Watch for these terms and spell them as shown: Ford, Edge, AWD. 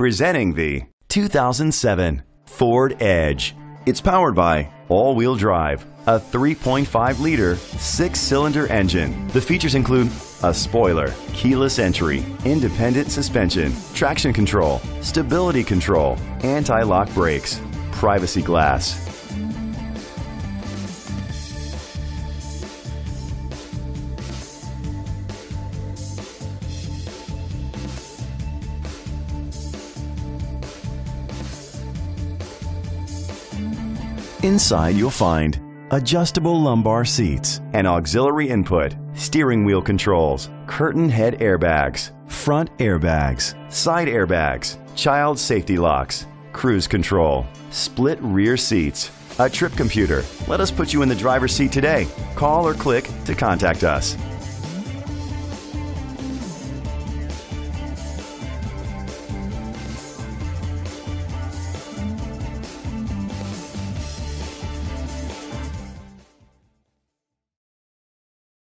Presenting the 2007 Ford Edge. It's powered by all-wheel drive, a 3.5-liter, 6-cylinder engine. The features include a spoiler, keyless entry, independent suspension, traction control, stability control, anti-lock brakes, privacy glass. Inside you'll find adjustable lumbar seats, an auxiliary input, steering wheel controls, curtain head airbags, front airbags, side airbags, child safety locks, cruise control, split rear seats, a trip computer. Let us put you in the driver's seat today. Call or click to contact us.